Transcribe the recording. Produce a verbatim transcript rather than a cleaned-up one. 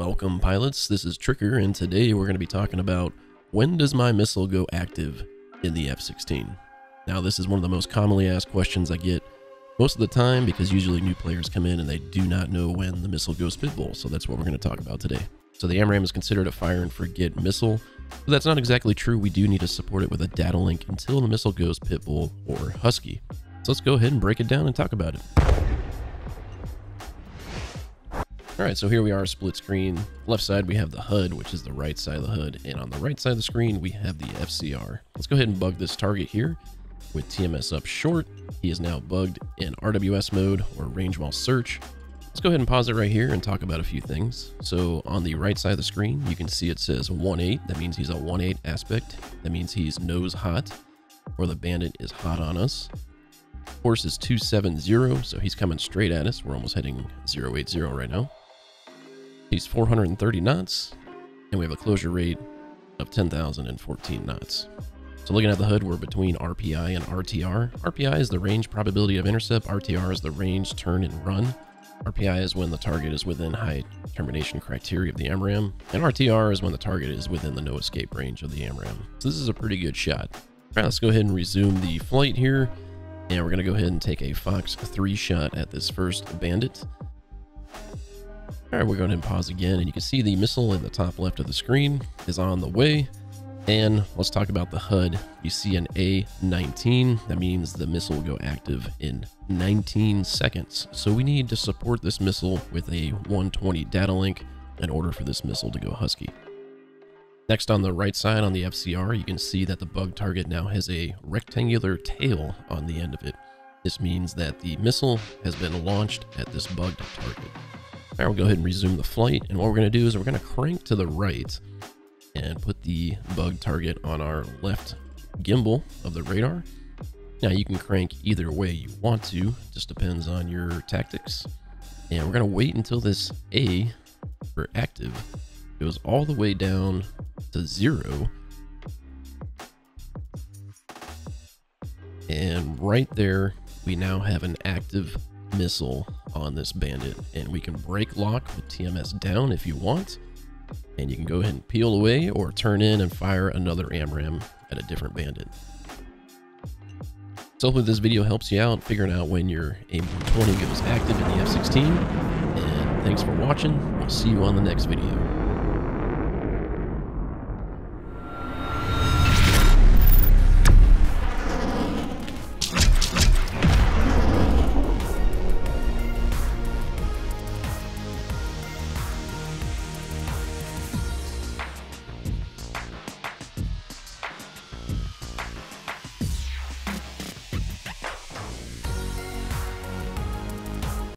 Welcome pilots, this is Tricker, and today we're going to be talking about when does my missile go active in the F sixteen. Now this is one of the most commonly asked questions I get most of the time, because usually new players come in and they do not know when the missile goes pitbull, so that's what we're going to talk about today. So the AMRAAM is considered a fire and forget missile, but that's not exactly true. We do need to support it with a data link until the missile goes pitbull or husky. So let's go ahead and break it down and talk about it. All right, so here we are, split screen. Left side, we have the H U D, which is the right side of the H U D. And on the right side of the screen, we have the F C R. Let's go ahead and bug this target here with T M S up short. He is now bugged in R W S mode, or range while search. Let's go ahead and pause it right here and talk about a few things. So on the right side of the screen, you can see it says one eight. That means he's a one eight aspect. That means he's nose hot, or the bandit is hot on us. Force is two seventy, so he's coming straight at us. We're almost heading zero eight zero right now. He's four hundred thirty knots, and we have a closure rate of ten thousand fourteen knots. So looking at the H U D, we're between R P I and R T R. R P I is the range probability of intercept. R T R is the range turn and run. R P I is when the target is within high termination criteria of the AMRAAM, and R T R is when the target is within the no escape range of the AMRAAM. So this is a pretty good shot. All right, let's go ahead and resume the flight here, and we're gonna go ahead and take a Fox three shot at this first bandit. All right, we're going to pause again, and you can see the missile in the top left of the screen is on the way. And let's talk about the H U D. You see an A nineteen. That means the missile will go active in nineteen seconds. So we need to support this missile with a one twenty data link in order for this missile to go husky. Next, on the right side on the F C R, you can see that the bug target now has a rectangular tail on the end of it. This means that the missile has been launched at this bugged target. All right, we'll go ahead and resume the flight, and what we're going to do is we're going to crank to the right and put the bug target on our left gimbal of the radar. Now you can crank either way you want to, just depends on your tactics. And we're going to wait until this A for active goes all the way down to zero. And right there, we now have an active missile on this bandit, and we can break lock with T M S down if you want, and you can go ahead and peel away or turn in and fire another AMRAAM at a different bandit. So hopefully this video helps you out figuring out when your A I M one twenty goes active in the F sixteen, and thanks for watching. We'll see you on the next video.